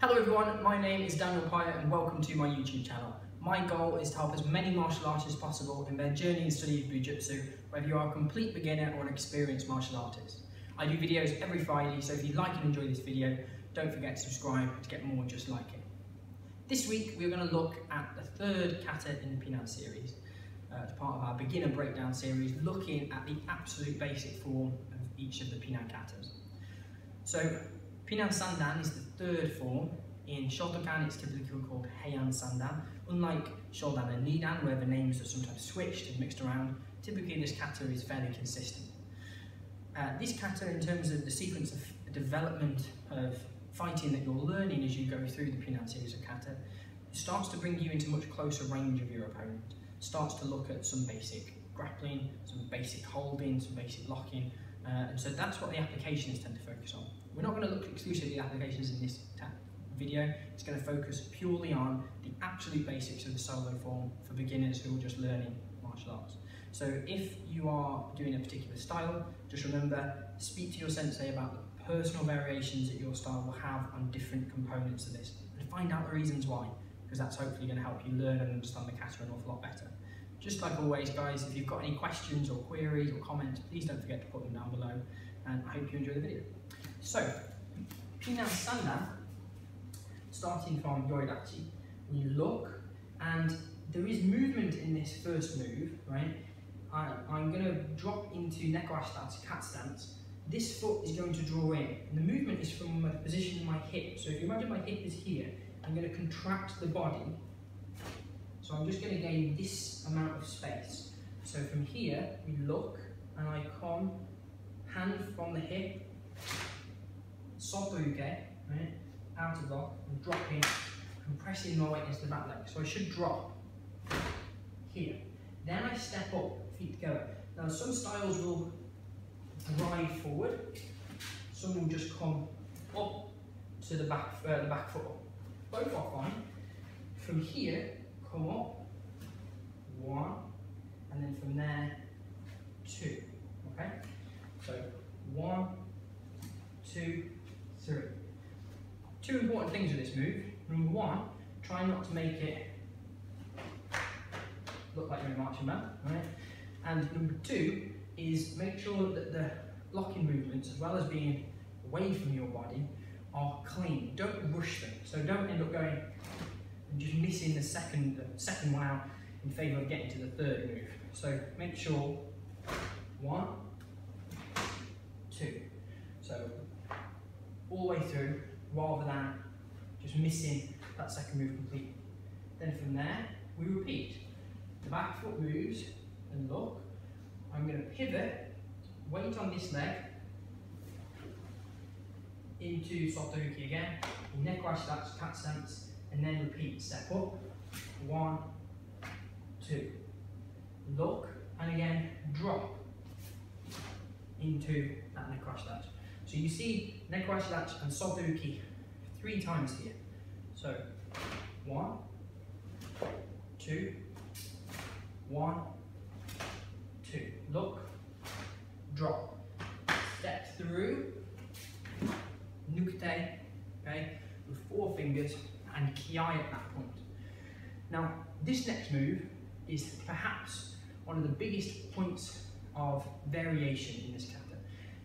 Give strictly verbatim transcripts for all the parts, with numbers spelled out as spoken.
Hello everyone, my name is Daniel Pyatt and welcome to my YouTube channel. My goal is to help as many martial artists as possible in their journey and study of Bujutsu, whether you are a complete beginner or an experienced martial artist. I do videos every Friday, so if you like and enjoy this video, don't forget to subscribe to get more just like it. This week we're going to look at the third kata in the Pinan series. Uh, it's part of our beginner breakdown series, looking at the absolute basic form of each of the Pinan katas. So, Pinan Sandan is the third form. In Shotokan it's typically called Heian Sandan. Unlike Shodan and Nidan, where the names are sometimes switched and mixed around, typically this kata is fairly consistent. Uh, this kata, in terms of the sequence of development of fighting that you're learning as you go through the Pinan series of kata, starts to bring you into much closer range of your opponent. Starts to look at some basic grappling, some basic holding, some basic locking, uh, and so that's what the applications tend to focus on. We're not going to look exclusively at applications in this video. It's going to focus purely on the absolute basics of the solo form for beginners who are just learning martial arts. So if you are doing a particular style, just remember, speak to your sensei about the personal variations that your style will have on different components of this, and find out the reasons why, because that's hopefully going to help you learn and understand the kata an awful lot better. Just like always, guys, if you've got any questions or queries or comments, please don't forget to put them down below, and I hope you enjoy the video. So, Pinan Sandan, starting from Yoidachi, when you look, and there is movement in this first move, right? I, I'm going to drop into Neko Ashi Dachi, cat stance. This foot is going to draw in, and the movement is from the position of my hip. So if you imagine my hip is here, I'm going to contract the body, so I'm just going to gain this amount of space. So from here, we look, and I come, hand from the hip, soto uke, right, out of lock, and dropping, compressing my weight against the back leg. So I should drop here. Then I step up, feet together. Now some styles will drive forward, some will just come up to the back, uh, the back foot. Both are fine. From here, come up, one, and then from there, two. Okay? So one, two, three. Two important things with this move. Number one, try not to make it look like you're a marching band, right? And number two is make sure that the locking movements, as well as being away from your body, are clean. Don't rush them. So don't end up going and just missing the second the second one out in favour of getting to the third move. So make sure one, two. So all the way through, rather than just missing that second move completely. Then from there, we repeat. The back foot moves and look. I'm going to pivot, weight on this leg, into soto uke again, Neko Ashi Dachi, cat stance, and then repeat. Step up, one, two, look, and again drop into that Neko Ashi Dachi. So you see Neko Ashi Dachi and soto uke three times here. So one, two, one, two, look, drop, step through. Nukite, okay, with four fingers and ki at that point. Now, this next move is perhaps one of the biggest points of variation in this kata,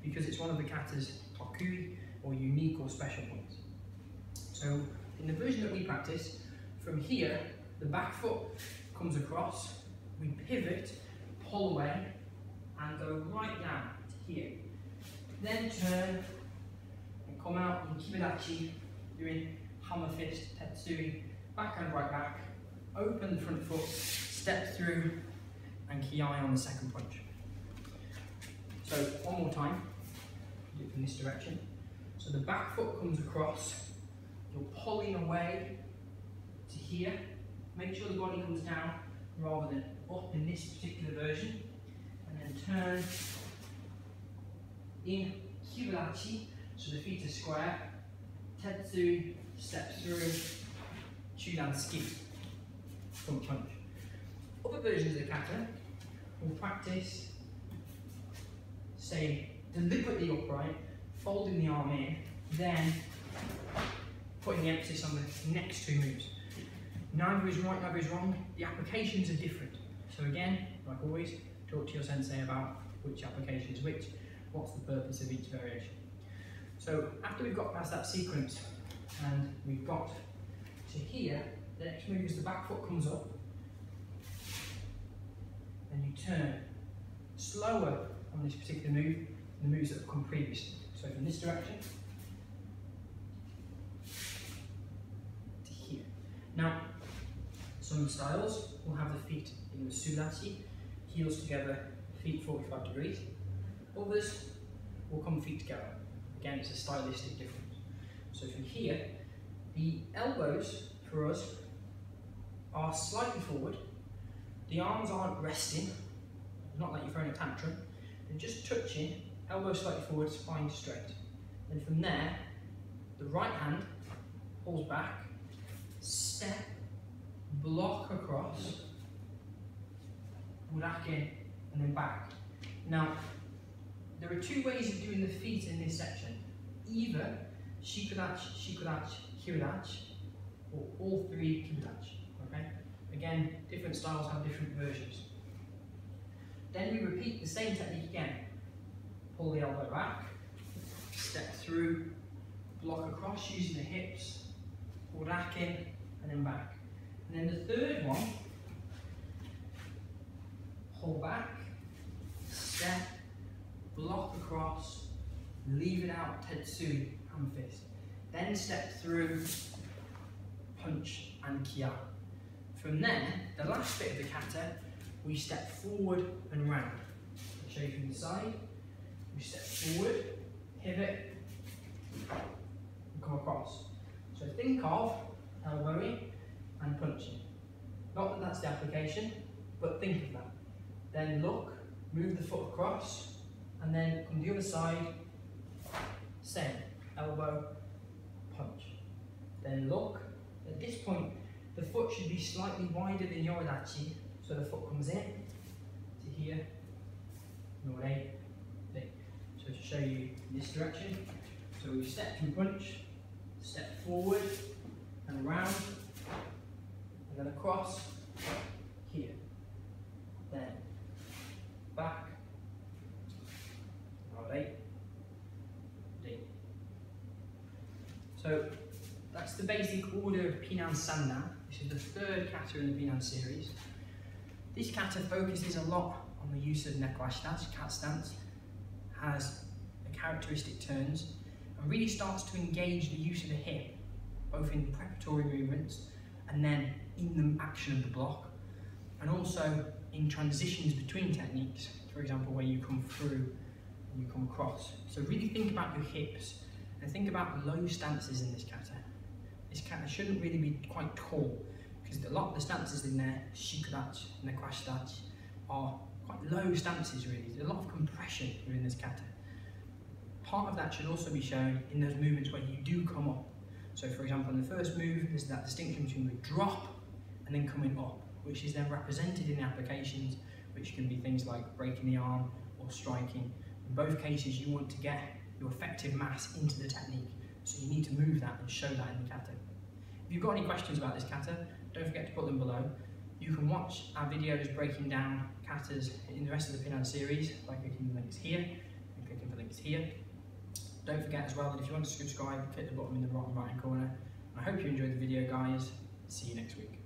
because it's one of the kata's tokui, or unique or special points. So, in the version that we practice, from here, the back foot comes across, we pivot, pull away, and go right down to here. Then turn, come out in Kiba Dachi, doing hammer fist, tetsui, backhand right back, open the front foot, step through, and ki on the second punch. So one more time, do it from this direction. So the back foot comes across, you're pulling away to here, make sure the body comes down rather than up in this particular version, and then turn in Kiba Dachi. So the feet are square, tetsui, step through, Chudanski, front punch. Other versions of the kata will practice, say, deliberately upright, folding the arm in, then putting the emphasis on the next two moves. Neither is right, neither is wrong. The applications are different. So again, like always, talk to your sensei about which application is which, what's the purpose of each variation. So after we've got past that sequence and we've got to here, the next move is the back foot comes up and you turn slower on this particular move than the moves that have come previously. So from this direction to here. Now, some styles will have the feet in a sulasi, heels together, feet forty-five degrees. Others will come feet together. Again, it's a stylistic difference. So from here, the elbows for us are slightly forward. The arms aren't resting, not like you're throwing a tantrum. They're just touching, elbows slightly forward, spine straight. Then from there, the right hand pulls back, step, block across, urake, and then back. Now, there are two ways of doing the feet in this section. Either shikulach, shikulach, kiridachi, or all three kiridachi, okay? Again, different styles have different versions. Then we repeat the same technique again. Pull the elbow back, step through, block across using the hips, urake, and then back. And then the third one, pull back, step, block across, leave it out, tetsui, hand fist. Then step through, punch and kia. From there, the last bit of the kata, we step forward and round. I'll show you from the side. We step forward, pivot, and come across. So think of elbowing and punching. Not that that's the application, but think of that. Then look, move the foot across, and then on the other side, same, elbow, punch. Then look, at this point, the foot should be slightly wider than Yoidachi, so the foot comes in, to here, urake. So to show you this direction, so we step and punch, step forward, and around, and then across, here, then, back, so that's the basic order of Pinan Sandan. This is the third kata in the Pinan series. This kata focuses a lot on the use of Neko Ashi Dachi, cat stance, has the characteristic turns, and really starts to engage the use of the hip, both in preparatory movements and then in the action of the block, and also in transitions between techniques, for example, where you come through you come across. So really think about your hips and think about low stances in this kata. This kata shouldn't really be quite tall because a lot of the stances in there, shikulach, neko ashi dachi, are quite low stances really. There's a lot of compression within this kata. Part of that should also be shown in those movements where you do come up. So for example, in the first move, there's that distinction between the drop and then coming up, which is then represented in applications, which can be things like breaking the arm or striking. In both cases, you want to get your effective mass into the technique, so you need to move that and show that in the kata. If you've got any questions about this kata, don't forget to put them below. You can watch our videos breaking down katas in the rest of the Pinan series by clicking the links here and clicking the links here. Don't forget as well that if you want to subscribe, click the button in the bottom right hand corner. And I hope you enjoyed the video, guys. See you next week.